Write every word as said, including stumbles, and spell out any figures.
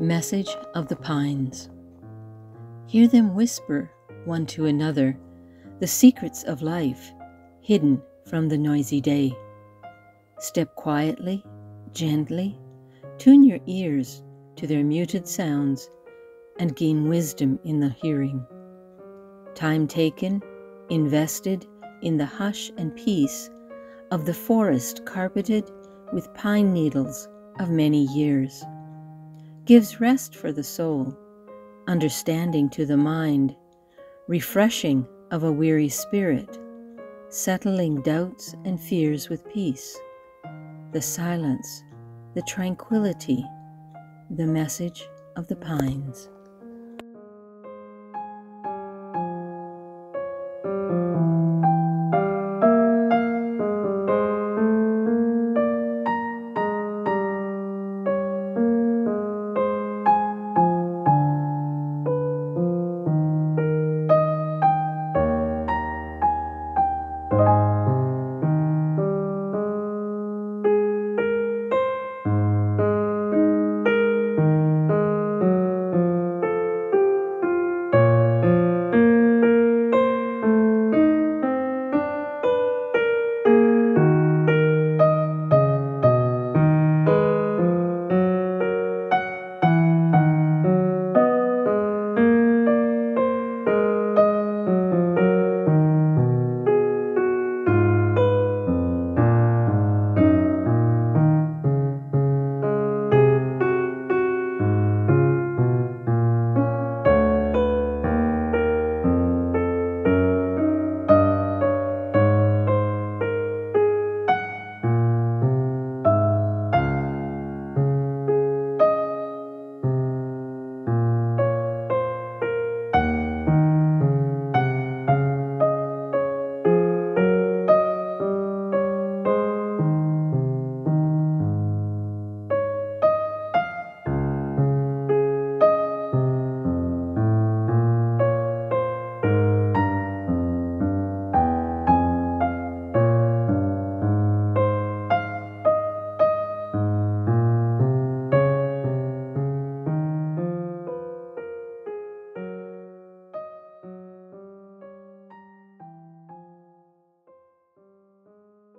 Message of the Pines. Hear them whisper one to another the secrets of life hidden from the noisy day. Step quietly, gently, tune your ears to their muted sounds and gain wisdom in the hearing. Time taken, invested in the hush and peace of the forest carpeted with pine needles of many years, gives rest for the soul, understanding to the mind, refreshing of a weary spirit, settling doubts and fears with peace. The silence, the tranquility, the message of the pines.